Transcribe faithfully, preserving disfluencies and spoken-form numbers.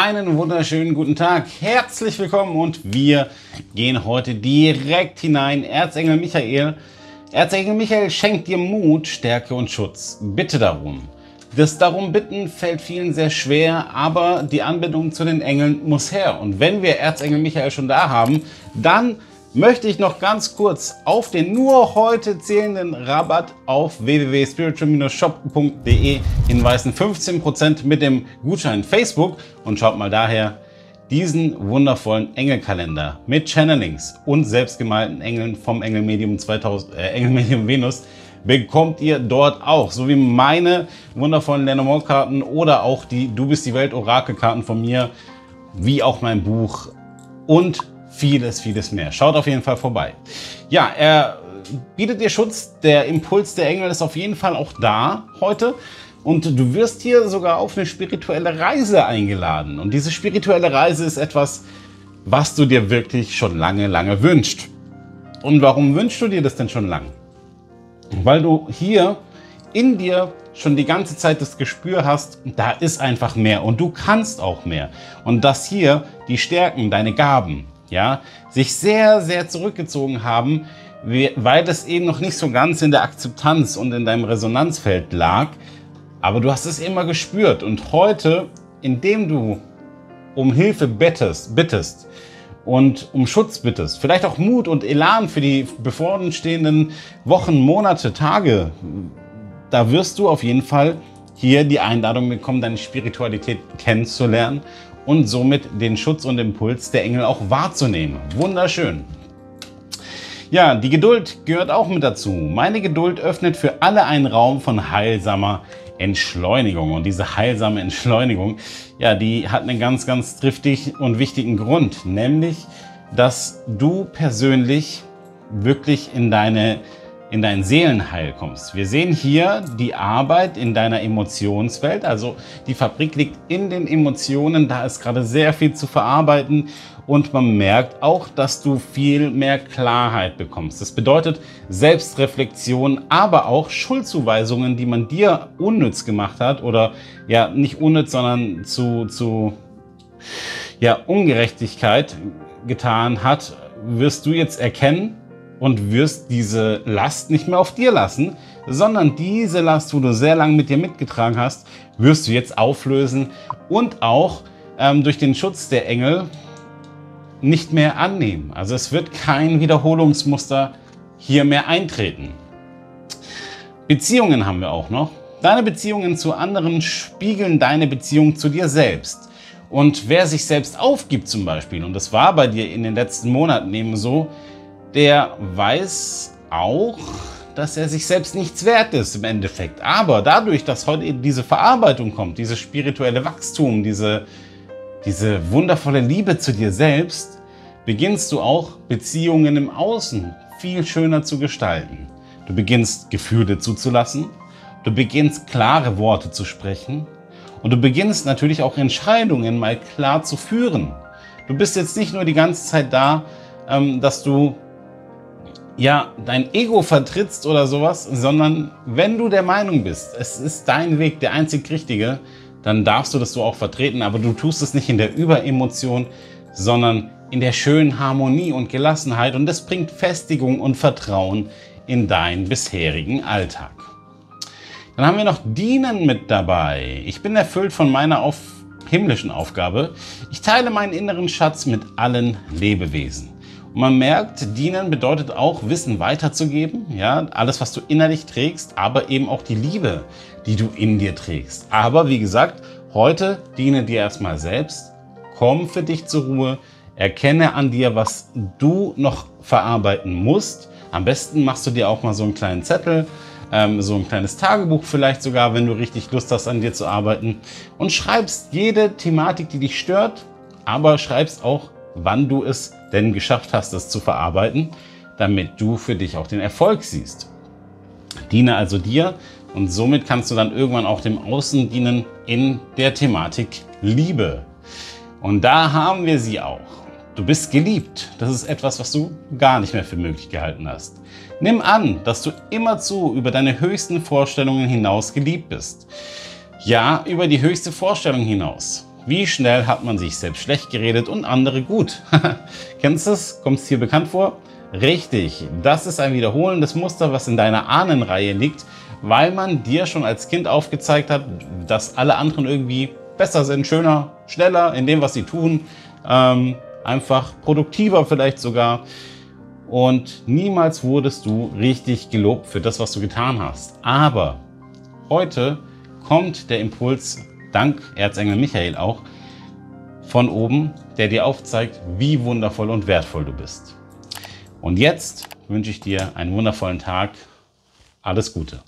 Einen wunderschönen guten Tag, herzlich willkommen und wir gehen heute direkt hinein. Erzengel Michael, Erzengel Michael schenkt dir Mut, Stärke und Schutz. Bitte darum. Das darum bitten fällt vielen sehr schwer, aber die Anbindung zu den Engeln muss her. Und wenn wir Erzengel Michael schon da haben, dann möchte ich noch ganz kurz auf den nur heute zählenden Rabatt auf w w w punkt spiritual Bindestrich shop punkt de hinweisen. fünfzehn Prozent mit dem Gutschein Facebook und schaut mal daher diesen wundervollen Engelkalender mit Channelings und selbstgemalten Engeln vom Engelmedium zweitausend, äh, Engelmedium Venus bekommt ihr dort auch, sowie meine wundervollen Lenormandkarten oder auch die Du bist die Welt-Orakel-Karten von mir, wie auch mein Buch und vieles, vieles mehr. Schaut auf jeden Fall vorbei. Ja, er bietet dir Schutz. Der Impuls der Engel ist auf jeden Fall auch da heute. Und du wirst hier sogar auf eine spirituelle Reise eingeladen. Und diese spirituelle Reise ist etwas, was du dir wirklich schon lange, lange wünschst. Und warum wünschst du dir das denn schon lange? Weil du hier in dir schon die ganze Zeit das Gespür hast, da ist einfach mehr und du kannst auch mehr. Und dass hier die Stärken, deine Gaben, ja, sich sehr, sehr zurückgezogen haben, weil es eben noch nicht so ganz in der Akzeptanz und in deinem Resonanzfeld lag. Aber du hast es immer gespürt. Und heute, indem du um Hilfe bittest, bittest und um Schutz bittest, vielleicht auch Mut und Elan für die bevorstehenden Wochen, Monate, Tage, da wirst du auf jeden Fall hier die Einladung bekommen, deine Spiritualität kennenzulernen und somit den Schutz und Impuls der Engel auch wahrzunehmen. Wunderschön. Ja, die Geduld gehört auch mit dazu. Meine Geduld öffnet für alle einen Raum von heilsamer Entschleunigung. Und diese heilsame Entschleunigung, ja, die hat einen ganz, ganz triftigen und wichtigen Grund. Nämlich, dass du persönlich wirklich in deine in dein Seelenheil kommst. Wir sehen hier die Arbeit in deiner Emotionswelt, also die Fabrik liegt in den Emotionen, da ist gerade sehr viel zu verarbeiten und man merkt auch, dass du viel mehr Klarheit bekommst. Das bedeutet Selbstreflexion, aber auch Schuldzuweisungen, die man dir unnütz gemacht hat oder ja nicht unnütz, sondern zu, zu ja, Ungerechtigkeit getan hat, wirst du jetzt erkennen. Und wirst diese Last nicht mehr auf dir lassen, sondern diese Last, wo du sehr lange mit dir mitgetragen hast, wirst du jetzt auflösen und auch ähm, durch den Schutz der Engel nicht mehr annehmen. Also es wird kein Wiederholungsmuster hier mehr eintreten. Beziehungen haben wir auch noch. Deine Beziehungen zu anderen spiegeln deine Beziehung zu dir selbst. Und wer sich selbst aufgibt zum Beispiel, und das war bei dir in den letzten Monaten eben so, der weiß auch, dass er sich selbst nichts wert ist im Endeffekt. Aber dadurch, dass heute eben diese Verarbeitung kommt, dieses spirituelle Wachstum, diese, diese wundervolle Liebe zu dir selbst, beginnst du auch Beziehungen im Außen viel schöner zu gestalten. Du beginnst Gefühle zuzulassen, du beginnst klare Worte zu sprechen und du beginnst natürlich auch Entscheidungen mal klar zu führen. Du bist jetzt nicht nur die ganze Zeit da, dass du ja, dein Ego vertrittst oder sowas, sondern wenn du der Meinung bist, es ist dein Weg, der einzig richtige, dann darfst du das so auch vertreten, aber du tust es nicht in der Überemotion, sondern in der schönen Harmonie und Gelassenheit und das bringt Festigung und Vertrauen in deinen bisherigen Alltag. Dann haben wir noch Dienen mit dabei. Ich bin erfüllt von meiner auf himmlischen Aufgabe. Ich teile meinen inneren Schatz mit allen Lebewesen. Man merkt, dienen bedeutet auch, Wissen weiterzugeben, ja, alles, was du innerlich trägst, aber eben auch die Liebe, die du in dir trägst. Aber wie gesagt, heute diene dir erstmal selbst, komm für dich zur Ruhe, erkenne an dir, was du noch verarbeiten musst. Am besten machst du dir auch mal so einen kleinen Zettel, ähm, so ein kleines Tagebuch vielleicht sogar, wenn du richtig Lust hast, an dir zu arbeiten und schreibst jede Thematik, die dich stört, aber schreibst auch, wann du es denn geschafft hast, das zu verarbeiten, damit du für dich auch den Erfolg siehst. Diene also dir und somit kannst du dann irgendwann auch dem Außen dienen in der Thematik Liebe. Und da haben wir sie auch. Du bist geliebt. Das ist etwas, was du gar nicht mehr für möglich gehalten hast. Nimm an, dass du immerzu über deine höchsten Vorstellungen hinaus geliebt bist. Ja, über die höchste Vorstellung hinaus. Wie schnell hat man sich selbst schlecht geredet und andere gut? Kennst du es? Kommt es dir bekannt vor? Richtig, das ist ein wiederholendes Muster, was in deiner Ahnenreihe liegt, weil man dir schon als Kind aufgezeigt hat, dass alle anderen irgendwie besser sind, schöner, schneller in dem, was sie tun, ähm, einfach produktiver vielleicht sogar. Und niemals wurdest du richtig gelobt für das, was du getan hast. Aber heute kommt der Impuls, dank Erzengel Michael auch, von oben, der dir aufzeigt, wie wundervoll und wertvoll du bist. Und jetzt wünsche ich dir einen wundervollen Tag. Alles Gute.